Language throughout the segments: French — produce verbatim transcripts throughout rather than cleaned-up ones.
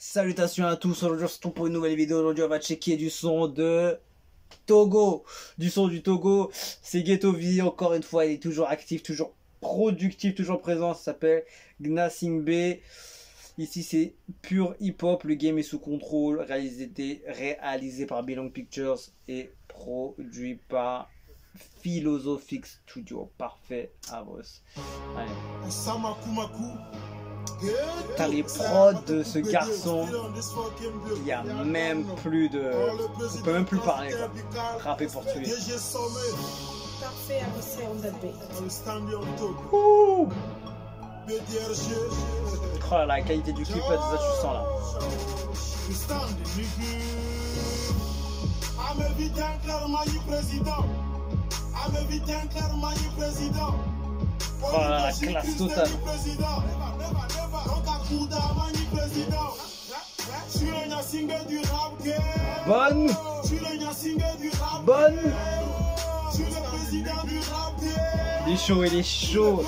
Salutations à tous, aujourd'hui on se retrouve pour une nouvelle vidéo. Aujourd'hui on va checker du son de Togo. Du son du Togo, c'est Ghetto V, encore une fois il est toujours actif, toujours productif, toujours présent. Ça s'appelle Gnassingbé. Ici c'est pur hip hop, le game est sous contrôle, réalisé, réalisé par B-Long Pictures et produit par Philosophic Studio Parfait à Boss. T'as les prods de ce garçon, il n'y a même plus de... on peut même plus parler quoi, rapper portugais. Parfait à você, onda B. Ouh, oh là, la qualité du clip là, déjà tu sens là. Oh là, la classe totale. Bonne. Bonne. Il est chaud, il est chaud.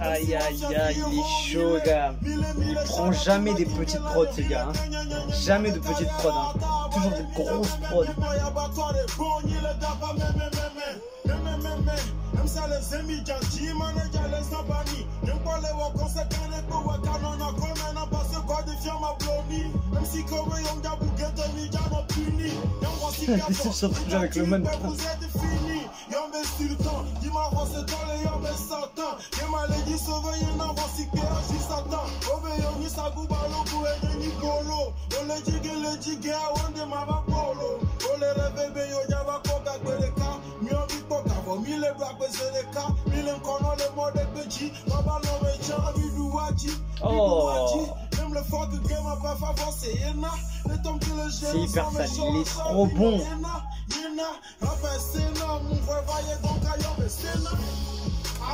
Aïe aïe aïe, il est chaud gars. Il prend jamais des petites prods ce gars hein. Jamais de petites prods hein. Toujours des grosses prods. Déception avec le même. Oh, c'est hyper sale, il est trop bon. Des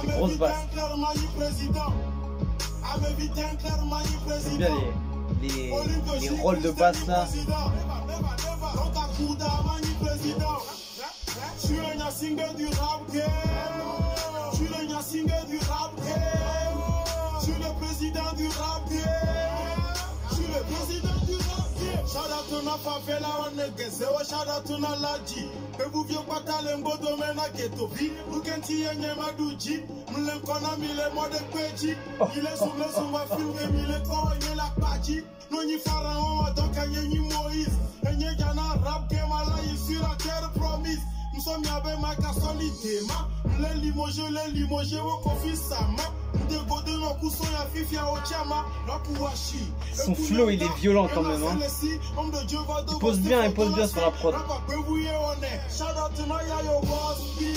grosses basses. C'est bien les, les, les rôles de basse là. Son flow il est violent quand même hein. Il pose bien, il pose bien sur la prod. Je suis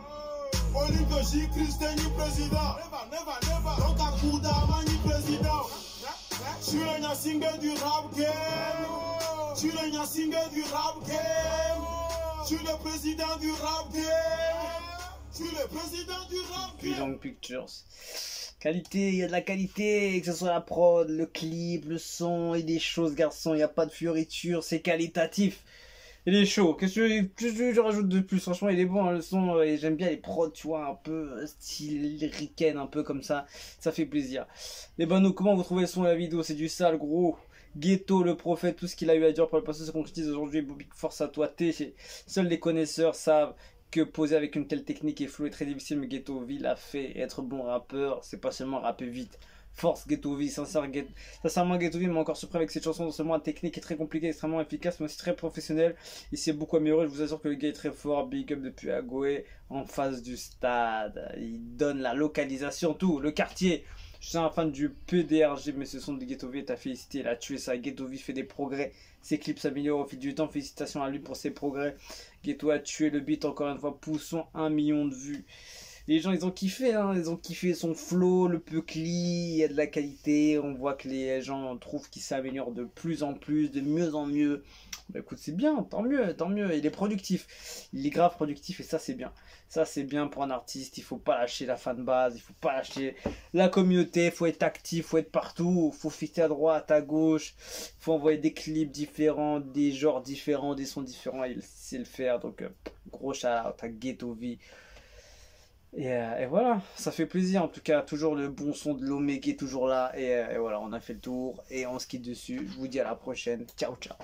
B-Long Pictures. Qualité, il y a de la qualité, que ce soit la prod, le clip, le son et des choses, garçon. Il n'y a pas de fioriture, c'est qualitatif. Il est chaud. Qu'est-ce que je, je rajoute de plus? Franchement, il est bon hein, le son. Et j'aime bien les prods, tu vois, un peu style ricaine, un peu comme ça. Ça fait plaisir. Et ben, nous, comment vous trouvez le son et la vidéo? C'est du sale, gros. Ghetto, le prophète, tout ce qu'il a eu à dire pour le passé se concrétise aujourd'hui. Bobby, force à toi, t'es. Seuls les connaisseurs savent que poser avec une telle technique et flow est très difficile, mais Ghetto V l'a fait. Être bon rappeur, c'est pas seulement rapper vite. Force Ghetto Vie, sincère Ghetto. Sincèrement, Ghetto Vie m'a encore surpris avec cette chanson. Non seulement la technique est très compliquée, extrêmement efficace, mais aussi très professionnelle. Il s'est beaucoup amélioré. Je vous assure que le gars est très fort. Big up depuis Agoé, en face du stade. Il donne la localisation, tout, le quartier. Je suis un fan du P D R G, mais ce son de Ghetto Vie est à féliciter. Il a tué ça. Ghetto Vie fait des progrès. Ses clips s'améliorent au fil du temps. Félicitations à lui pour ses progrès. Ghetto a tué le beat encore une fois. Poussons un million de vues. Les gens, ils ont kiffé, hein, ils ont kiffé son flow, le peucli, il y a de la qualité, on voit que les gens trouvent qu'il s'améliore de plus en plus, de mieux en mieux. Bah écoute, c'est bien, tant mieux, tant mieux, il est productif, il est grave productif et ça c'est bien. Ça c'est bien pour un artiste, il faut pas lâcher la fanbase, il faut pas lâcher la communauté, faut être actif, faut être partout, faut fitter à droite, à gauche, faut envoyer des clips différents, des genres différents, des sons différents, il sait le faire, donc gros shout out à Ghetto Vie. Et, euh, et voilà, ça fait plaisir en tout cas, toujours le bon son de Lomé qui est toujours là, et, euh, et voilà, on a fait le tour, et on se quitte dessus, je vous dis à la prochaine, ciao ciao.